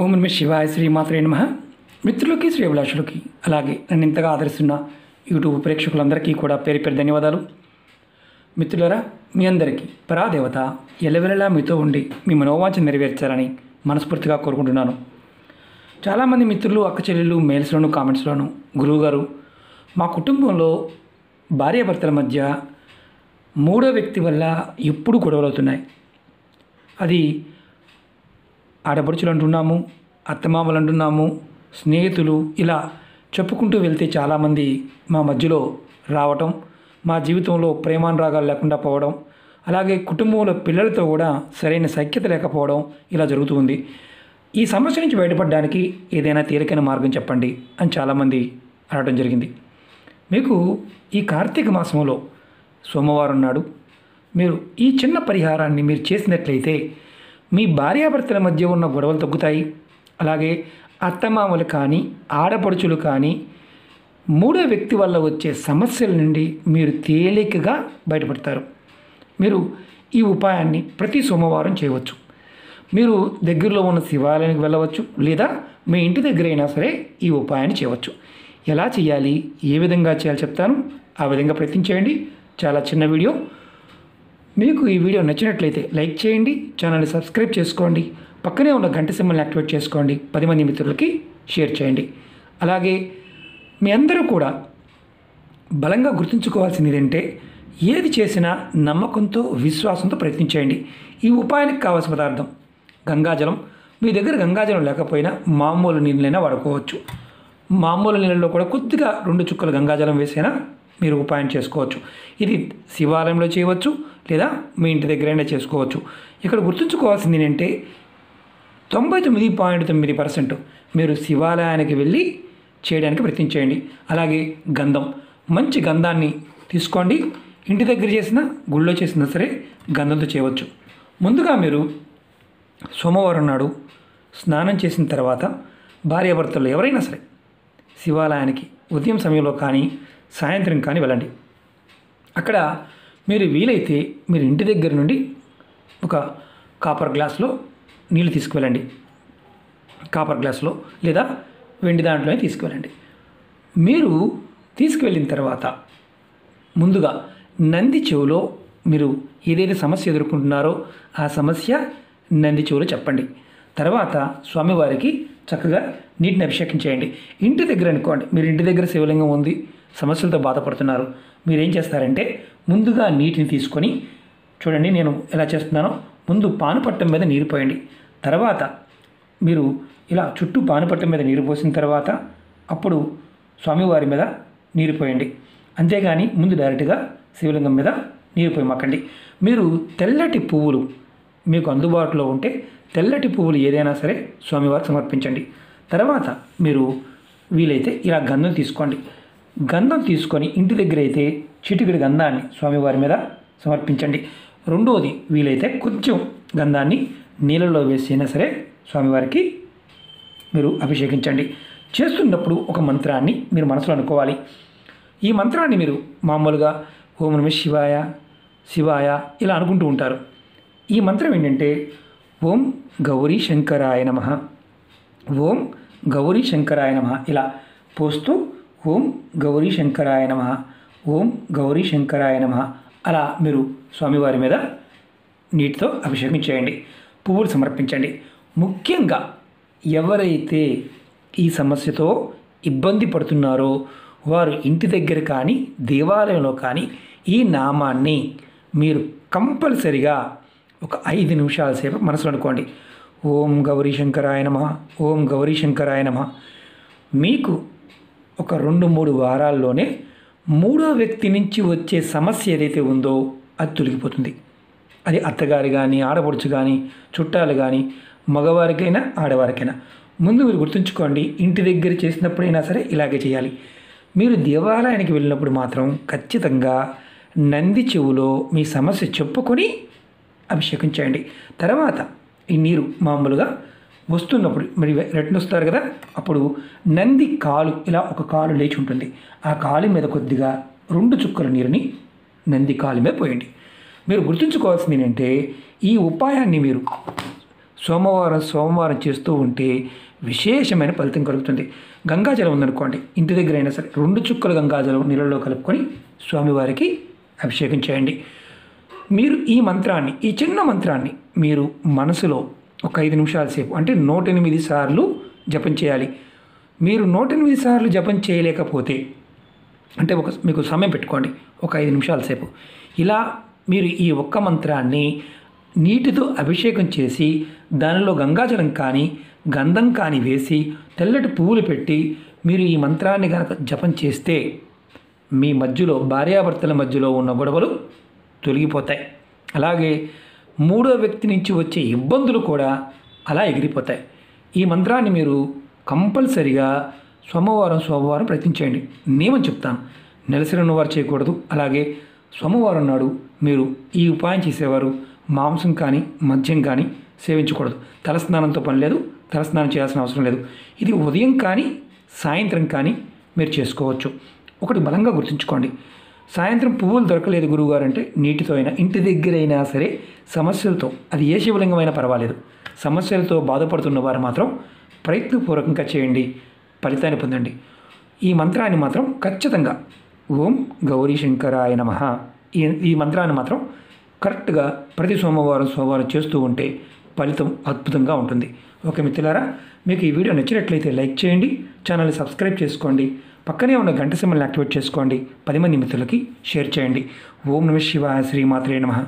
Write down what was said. ఓం నమ శివాయ, శ్రీమాత్రే నమ. మిత్రులకి, శ్రీ అభిలాషులకి, అలాగే నన్ను ఇంతగా ఆదరిస్తున్న యూట్యూబ్ ప్రేక్షకులందరికీ కూడా పేరు పేరు ధన్యవాదాలు. మిత్రులరా, మీ అందరికీ పరాదేవత ఎల్లవెల్లలా మీతో ఉండి మీ మనోవాంఛ నెరవేర్చాలని మనస్ఫూర్తిగా కోరుకుంటున్నాను. చాలామంది మిత్రులు, అక్క చెల్లెళ్ళు మెయిల్స్లోను కామెంట్స్లోను, గురువుగారు, మా కుటుంబంలో భార్యాభర్తల మధ్య మూడో వ్యక్తి వల్ల ఎప్పుడు గొడవలు అవుతున్నాయి. అది ఆడపడుచులు అంటున్నాము, అత్తమామలు అంటున్నాము, స్నేహితులు, ఇలా చెప్పుకుంటూ వెళ్తే చాలామంది మా మధ్యలో రావటం, మా జీవితంలో ప్రేమానురాగాలు లేకుండా పోవడం, అలాగే కుటుంబంలో పిల్లలతో కూడా సరైన సఖ్యత లేకపోవడం ఇలా జరుగుతూ ఉంది. ఈ సమస్య నుంచి బయటపడడానికి ఏదైనా తేలికైన మార్గం చెప్పండి అని చాలామంది అనడం జరిగింది. మీకు ఈ కార్తీక మాసంలో సోమవారం నాడు మీరు ఈ చిన్న పరిహారాన్ని మీరు చేసినట్లయితే మీ భార్యాభర్తల మధ్య ఉన్న గొడవలు తగ్గుతాయి. అలాగే అత్తమామలు కానీ, ఆడపడుచులు కానీ మూడో వ్యక్తి వల్ల వచ్చే సమస్యల నుండి మీరు తేలికగా బయటపడతారు. మీరు ఈ ఉపాయాన్ని ప్రతి సోమవారం చేయవచ్చు. మీరు దగ్గరలో ఉన్న శివాలయానికి వెళ్ళవచ్చు, లేదా మీ ఇంటి దగ్గర అయినా సరే ఈ ఉపాయాన్ని చేయవచ్చు. ఎలా చేయాలి, ఏ విధంగా చేయాలో చెప్తాను. ఆ విధంగా ప్రయత్నించేయండి. చాలా చిన్న వీడియో. మీకు ఈ వీడియో నచ్చినట్లయితే లైక్ చేయండి, ఛానల్ని సబ్స్క్రైబ్ చేసుకోండి, పక్కనే ఉన్న గంట సింబల్ని యాక్టివేట్ చేసుకోండి, 10 మంది మిత్రులకి షేర్ చేయండి. అలాగే మీ అందరూ కూడా బలంగా గుర్తుంచుకోవాల్సింది ఏంటంటే, ఏది చేసినా నమ్మకంతో, విశ్వాసంతో ప్రయత్నించేయండి. ఈ ఉపాయానికి కావాల్సిన పదార్థం గంగాజలం. మీ దగ్గర గంగాజలం లేకపోయినా మామూలు నీళ్ళైనా వాడుకోవచ్చు. మామూలు నీళ్ళలో కూడా కొద్దిగా 2 చుక్కలు గంగాజలం వేసైనా మీరు ఉపాయం చేసుకోవచ్చు. ఇది శివాలయంలో చేయవచ్చు, లేదా మీ ఇంటి దగ్గరైనా చేసుకోవచ్చు. ఇక్కడ గుర్తుంచుకోవాల్సింది ఏంటంటే, 99.9% మీరు శివాలయానికి వెళ్ళి చేయడానికి ప్రయత్నించేయండి. అలాగే గంధం, మంచి గంధాన్ని తీసుకోండి. ఇంటి దగ్గర చేసినా, గుళ్ళో చేసినా సరే గంధంతో చేయవచ్చు. ముందుగా మీరు సోమవారం నాడు స్నానం చేసిన తర్వాత భార్యాభర్తలు ఎవరైనా సరే శివాలయానికి ఉదయం సమయంలో కానీ, సాయంత్రం కానీ వెళ్ళండి. అక్కడ మీరు వీలైతే మీరు ఇంటి దగ్గర నుండి ఒక కాపర్ గ్లాస్లో నీళ్ళు తీసుకువెళ్ళండి. కాపర్ గ్లాస్లో లేదా వెండి దాంట్లోనే తీసుకువెళ్ళండి. మీరు తీసుకువెళ్ళిన తర్వాత ముందుగా నంది చెవులో మీరు ఏదైతే సమస్య ఎదుర్కొంటున్నారో ఆ సమస్య నంది చెవులో చెప్పండి. తర్వాత స్వామివారికి చక్కగా నీటిని అభిషేకం చేయండి. ఇంటి దగ్గర అనుకోండి, మీరు ఇంటి దగ్గర శివలింగం ఉంది, సమస్యలతో బాధపడుతున్నారు. మీరేం చేస్తారంటే, ముందుగా నీటిని తీసుకొని, చూడండి నేను ఎలా చేస్తున్నానో, ముందు పానుపట్టం మీద నీరు పోయండి. తర్వాత మీరు ఇలా చుట్టూ పానుపట్టం మీద నీరు పోసిన తర్వాత అప్పుడు స్వామివారి మీద నీరు పోయండి. అంతేగాని ముందు డైరెక్ట్గా శివలింగం మీద నీరు పోయమకండి. మీరు తెల్లటి పువ్వులు మీకు అందుబాటులో ఉంటే తెల్లటి పువ్వులు ఏదైనా సరే స్వామివారికి సమర్పించండి. తర్వాత మీరు వీలైతే ఇలా గంధం తీసుకోండి. గంధం తీసుకొని ఇంటి దగ్గర అయితే చిటికెడు గంధాన్ని స్వామివారి మీద సమర్పించండి. రెండోది, వీలైతే కొంచెం గంధాన్ని నీళ్ళలో వేసైనా సరే స్వామివారికి మీరు అభిషేకించండి. చేస్తున్నప్పుడు ఒక మంత్రాన్ని మీరు మనసులో అనుకోవాలి. ఈ మంత్రాన్ని మీరు మామూలుగా ఓం నమః శివాయ, శివాయ ఇలా అనుకుంటూ ఉంటారు. ఈ మంత్రం ఏంటంటే, ఓం గౌరీ శంకరాయ నమః, ఓం గౌరీ శంకరాయ నమః ఇలా పోస్తూ ఓం గౌరీ శంకరాయ నమః, ఓం గౌరీ శంకరాయ నమః అలా మీరు స్వామివారి మీద నీటితో అభిషేకం చేయండి. పువ్వులు సమర్పించండి. ముఖ్యంగా ఎవరైతే ఈ సమస్యతో ఇబ్బంది పడుతున్నారో వారు ఇంటి దగ్గర కానీ, దేవాలయంలో కానీ ఈ నామాన్ని మీరు కంపల్సరిగా ఒక 5 నిమిషాల సేపు మనసులో అనుకోండి. ఓం గౌరీ శంకరాయ నమః, ఓం గౌరీ శంకరాయ నమః. మీకు ఒక 2-3 వారాల్లోనే మూడో వ్యక్తి నుంచి వచ్చే సమస్య ఏదైతే ఉందో అది తొలగిపోతుంది. అది అత్తగారు కానీ, ఆడపడుచు కానీ, చుట్టాలు కానీ, మగవారికైనా ఆడవారికైనా. ముందు మీరు గుర్తుంచుకోండి, ఇంటి దగ్గర చేసినప్పుడైనా సరే ఇలాగే చేయాలి. మీరు దేవాలయానికి వెళ్ళినప్పుడు మాత్రం ఖచ్చితంగా నంది చెవులో మీ సమస్య చెప్పుకొని అభిషేకం చేయండి. తర్వాత ఈ నీరు మామూలుగా వస్తున్నప్పుడు మరి రెట్టిన వస్తారు కదా, అప్పుడు నంది కాలు ఇలా ఒక కాలు లేచి ఉంటుంది, ఆ కాలు మీద కొద్దిగా 2 చుక్కల నీరుని నంది కాలు మీద పోయండి. మీరు గుర్తుంచుకోవాల్సింది ఏంటంటే, ఈ ఉపాయాన్ని మీరు సోమవారం చేస్తూ ఉంటే విశేషమైన ఫలితం కలుగుతుంది. గంగాజలం ఉందనుకోండి, ఇంటి దగ్గర అయినా సరే 2 చుక్కల గంగాజలం నీళ్ళలో కలుపుకొని స్వామివారికి అభిషేకం చేయండి. మీరు ఈ మంత్రాన్ని, ఈ చిన్న మంత్రాన్ని మీరు మనసులో ఒక 5 నిమిషాల సేపు అంటే 108 సార్లు జపం చేయాలి. మీరు 108 సార్లు జపం చేయలేకపోతే అంటే ఒక మీకు సమయం పెట్టుకోండి, ఒక 5 నిమిషాల సేపు ఇలా మీరు ఈ ఒక్క మంత్రాన్ని నీటితో అభిషేకం చేసి దానిలో గంగాజలం కానీ గంధం కానీ వేసి తెల్లటి పువ్వులు పెట్టి మీరు ఈ మంత్రాన్ని కనుక జపం చేస్తే మీ మధ్యలో, భార్యాభర్తల మధ్యలో ఉన్న గొడవలు తొలగిపోతాయి. అలాగే మూడో వ్యక్తి నుంచి వచ్చే ఇబ్బందులు కూడా అలా ఎగిరిపోతాయి. ఈ మంత్రాన్ని మీరు కంపల్సరిగా సోమవారం ప్రయత్నించండి. నియమం చెప్తాను, నెలసరిన వారు చేయకూడదు. అలాగే సోమవారం నాడు మీరు ఈ ఉపాయం చేసేవారు మాంసం కానీ మద్యం కానీ సేవించకూడదు. తలస్నానంతో పని లేదు, తలస్నానం చేయాల్సిన అవసరం లేదు. ఇది ఉదయం కానీ సాయంత్రం కానీ మీరు చేసుకోవచ్చు. ఒకటి బలంగా గుర్తుంచుకోండి, సాయంత్రం పువ్వులు దొరకలేదు గురువుగారు అంటే నీటితో అయినా, ఇంటి దగ్గర అయినా సరే, సమస్యలతో, అది ఏ శివలింగమైనా పర్వాలేదు, సమస్యలతో బాధపడుతున్న వారు మాత్రం ప్రయత్నపూర్వకంగా చేయండి, ఫలితాన్ని పొందండి. ఈ మంత్రాన్ని మాత్రం ఖచ్చితంగా ఓం గౌరీ శంకరాయ నమః ఈ మంత్రాన్ని మాత్రం కరెక్ట్గా ప్రతి సోమవారం చేస్తూ ఉంటే ఫలితం అద్భుతంగా ఉంటుంది. ఓకే మిత్రులారా, మీకు ఈ వీడియో నచ్చినట్లయితే లైక్ చేయండి, ఛానల్ని సబ్స్క్రైబ్ చేసుకోండి, పక్కనే ఉన్న గంట సింబల్ని యాక్టివేట్ చేసుకోండి, 10 మంది మిత్రులకి షేర్ చేయండి. ఓం నమః శివాయ, శ్రీమాత్రే నమః.